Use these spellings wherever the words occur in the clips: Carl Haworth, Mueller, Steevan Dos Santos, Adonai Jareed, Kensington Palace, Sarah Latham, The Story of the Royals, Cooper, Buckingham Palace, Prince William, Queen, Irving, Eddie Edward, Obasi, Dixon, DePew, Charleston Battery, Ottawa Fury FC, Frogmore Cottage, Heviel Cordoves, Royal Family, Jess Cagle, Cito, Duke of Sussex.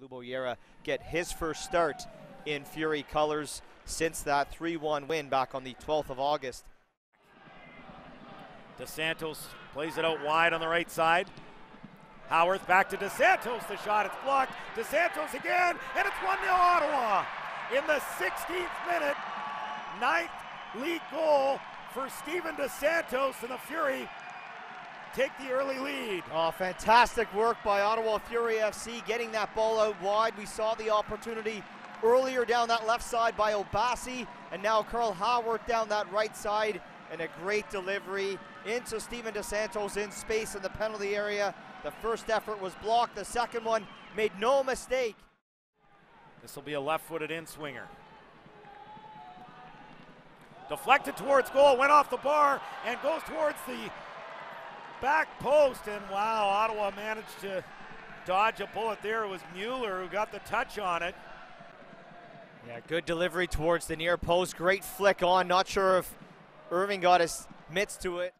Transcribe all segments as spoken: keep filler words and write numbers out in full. Luboyera get his first start in Fury colors since that three one win back on the twelfth of August. Dos Santos plays it out wide on the right side. Haworth back to Dos Santos, the shot, it's blocked. Dos Santos again, and it's one nil Ottawa. In the sixteenth minute, ninth league goal for Steevan Dos Santos, and the Fury take the early lead. Oh, fantastic work by Ottawa Fury F C, getting that ball out wide. We saw the opportunity earlier down that left side by Obasi, and now Carl Haworth down that right side, and a great delivery into Steevan Dos Santos in space in the penalty area. The first effort was blocked, the second one made no mistake. This will be a left-footed in-swinger. Deflected towards goal, went off the bar and goes towards the back post, and wow, Ottawa managed to dodge a bullet there. It was Mueller who got the touch on it. Yeah, good delivery towards the near post, great flick on. Not sure if Irving got his mitts to it.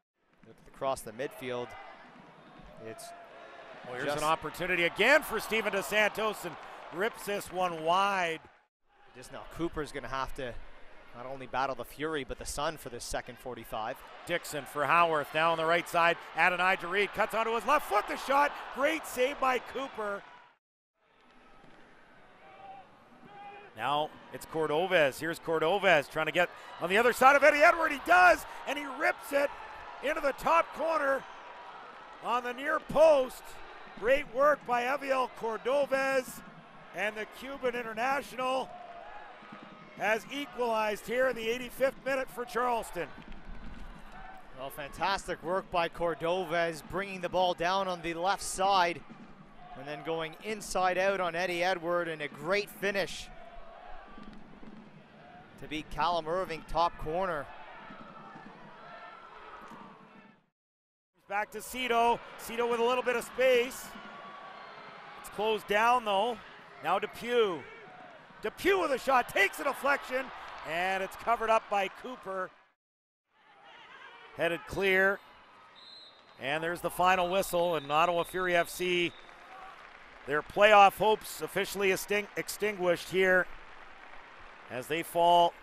Look across the midfield. It's well, here's an opportunity again for Steevan Dos Santos, and rips this one wide. Just now Cooper's going to have to not only battle the Fury, but the sun for this second forty-five. Dixon for Haworth, now on the right side. Adonai Jareed cuts onto his left foot, the shot. Great save by Cooper. Now it's Cordoves. Here's Cordoves trying to get on the other side of Eddie Edward. He does, and he rips it into the top corner on the near post. Great work by Heviel Cordoves, and the Cuban international has equalized here in the eighty-fifth minute for Charleston. Well, fantastic work by Cordoves, bringing the ball down on the left side and then going inside out on Eddie Edward, and a great finish to beat Callum Irving top corner. Back to Cito. Cito with a little bit of space. It's closed down though. Now DePew. DePew with a shot, takes a deflection, and it's covered up by Cooper. Headed clear. And there's the final whistle, and Ottawa Fury F C, their playoff hopes officially extinguished here as they fall